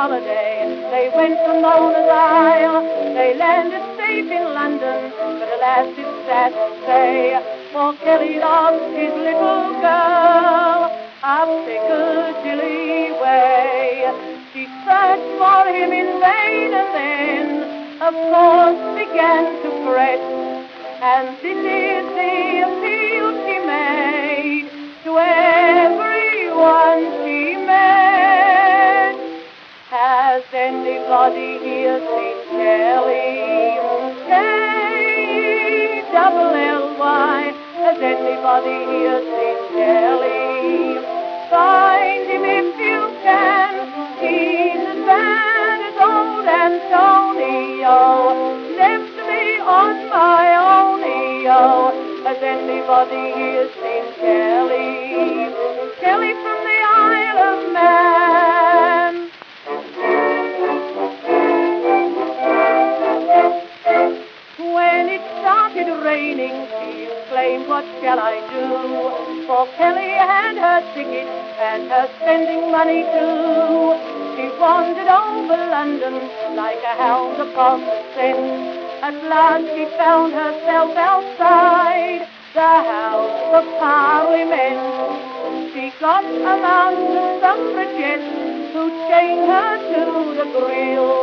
holiday. They went to Mona's Isle, they landed safe in London, but alas, it's sad to say, for Kelly lost his little girl up Piccadilly way. She searched for him in vain, and then, of course, began to fret, and this is the appeal she made to everyone she met. Has anybody here seen Kelly? K-double-L-Y. Has anybody here seen Kelly? Find him if you can. He's as bad as old Antonio. Left me on my ownio. Has anybody here seen Kelly? Kelly from the Isle of Man. When it started raining, she exclaimed, "What shall I do?" For Kelly had her ticket and her spending money too. She wandered over London like a hound upon the scent. At last she found herself outside the House of Parliament. She got among the suffragettes who chained her to the grill,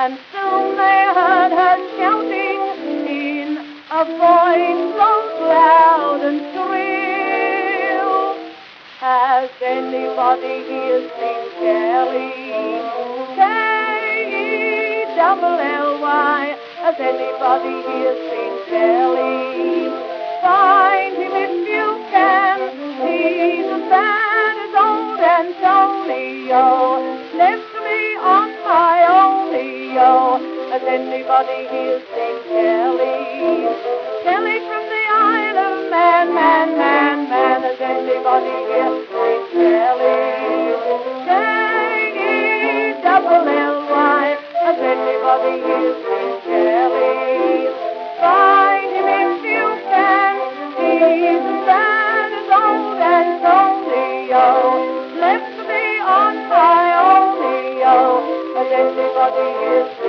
and soon they heard her shouting in a voice so loud and shrill. Has anybody here seen Kelly? K-double-L-Y. Has anybody here seen Kelly? Find him if you can. He's as bad as old Antonio. Left me on my ownio. Has anybody here seen Kelly? Kelly from the Isle of Man, man, man, man. Has anybody here seen Kelly? K-E-double-L-Y. Has anybody here seen Kelly? Find him if you can. He's as bad old Antonio, left me on my own. Has anybody here?